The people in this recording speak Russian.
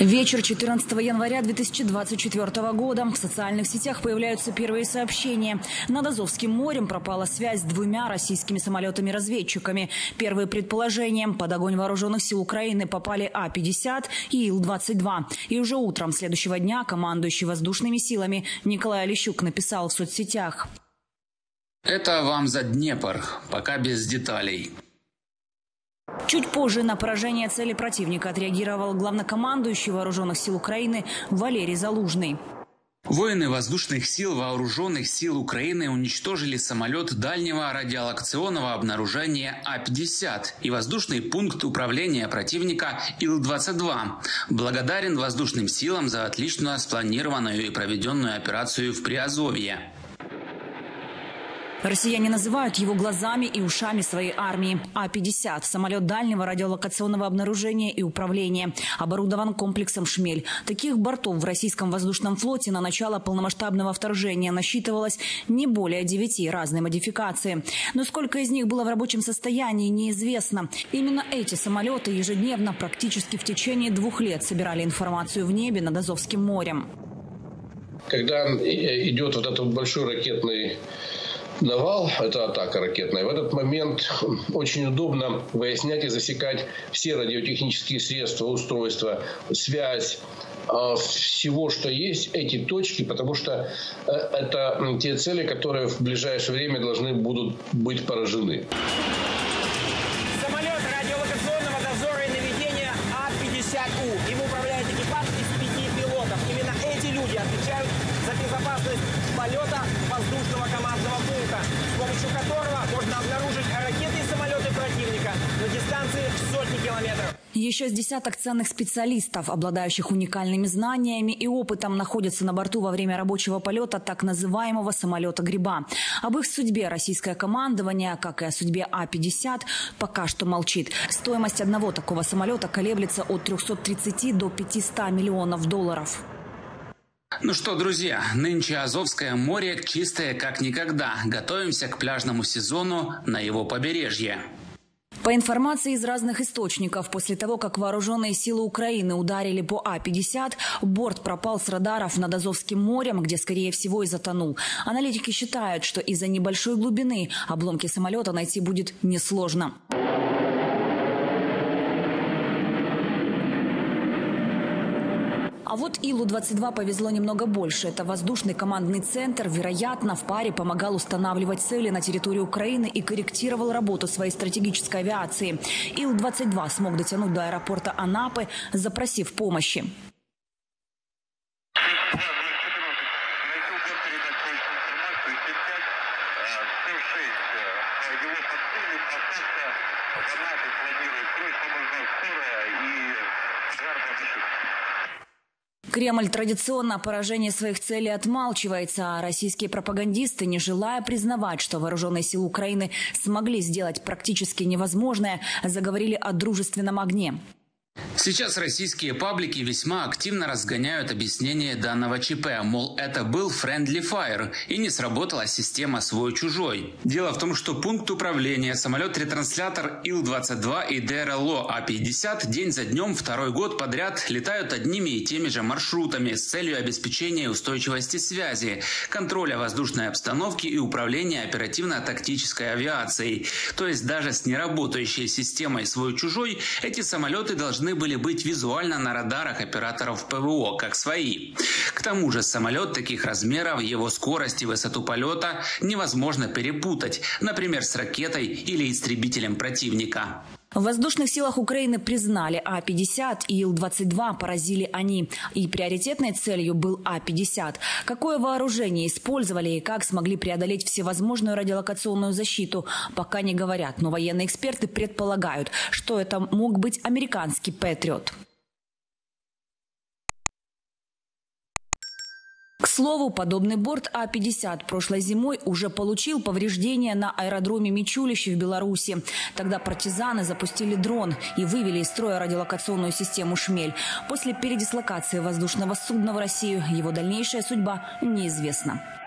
Вечер 14 января 2024 года. В социальных сетях появляются первые сообщения. Над Азовским морем пропала связь с двумя российскими самолетами-разведчиками. Первые предположения: под огонь вооруженных сил Украины попали А-50 и Ил-22. И уже утром следующего дня командующий воздушными силами Николай Олещук написал в соцсетях: «Это вам за Днепр, пока без деталей». Чуть позже на поражение цели противника отреагировал главнокомандующий Вооруженных сил Украины Валерий Залужный. Воины воздушных сил Вооруженных сил Украины уничтожили самолет дальнего радиолокационного обнаружения А-50 и воздушный пункт управления противника Ил-22. Благодарен воздушным силам за отлично спланированную и проведенную операцию в Приазовье. Россияне называют его глазами и ушами своей армии. А-50 – самолет дальнего радиолокационного обнаружения и управления. Оборудован комплексом «Шмель». Таких бортов в российском воздушном флоте на начало полномасштабного вторжения насчитывалось не более 9 разной модификации. Но сколько из них было в рабочем состоянии, неизвестно. Именно эти самолеты ежедневно, практически в течение 2 лет, собирали информацию в небе над Азовским морем. Когда идет вот этот большой ракетный навал, это атака ракетная, в этот момент очень удобно выяснять и засекать все радиотехнические средства, устройства, связь, всего, что есть, эти точки, потому что это те цели, которые в ближайшее время должны будут быть поражены. Самолет радиолокационного дозора и наведения А-50У. Им управляет экипаж из 5 пилотов. Именно эти люди отвечают за безопасность полета воздушного командного пункта, с помощью которого можно обнаружить ракеты и самолеты противника на дистанции в сотни километров. Еще с десяток ценных специалистов, обладающих уникальными знаниями и опытом, находятся на борту во время рабочего полета так называемого самолета-гриба. Об их судьбе российское командование, как и о судьбе А-50, пока что молчит. Стоимость одного такого самолета колеблется от 330 до 500 миллионов долларов. Ну что, друзья, нынче Азовское море чистое как никогда. Готовимся к пляжному сезону на его побережье. По информации из разных источников, после того, как вооруженные силы Украины ударили по А-50, борт пропал с радаров над Азовским морем, где, скорее всего, и затонул. Аналитики считают, что из-за небольшой глубины обломки самолета найти будет несложно. А вот Илу-22 повезло немного больше. Это воздушный командный центр, вероятно, в паре помогал устанавливать цели на территории Украины и корректировал работу своей стратегической авиации. Ил-22 смог дотянуть до аэропорта Анапы, запросив помощи. Кремль традиционно о поражении своих целей отмалчивается, а российские пропагандисты, не желая признавать, что вооруженные силы Украины смогли сделать практически невозможное, заговорили о дружественном огне. Сейчас российские паблики весьма активно разгоняют объяснение данного ЧП, мол, это был friendly fire и не сработала система свой-чужой. Дело в том, что пункт управления, самолет-ретранслятор Ил-22 и ДРЛО А-50 день за днем второй год подряд летают одними и теми же маршрутами с целью обеспечения устойчивости связи, контроля воздушной обстановки и управления оперативно-тактической авиацией. То есть даже с неработающей системой свой-чужой эти самолеты должны были быть визуально на радарах операторов ПВО, как свои. К тому же самолет таких размеров, его скорость и высоту полета невозможно перепутать, например, с ракетой или истребителем противника. В воздушных силах Украины признали А-50 и Ил-22 поразили они. И приоритетной целью был А-50. Какое вооружение использовали и как смогли преодолеть всевозможную радиолокационную защиту, пока не говорят. Но военные эксперты предполагают, что это мог быть американский «Патриот». К слову, подобный борт А-50 прошлой зимой уже получил повреждения на аэродроме Мечулище в Беларуси. Тогда партизаны запустили дрон и вывели из строя радиолокационную систему «Шмель». После передислокации воздушного судна в Россию его дальнейшая судьба неизвестна.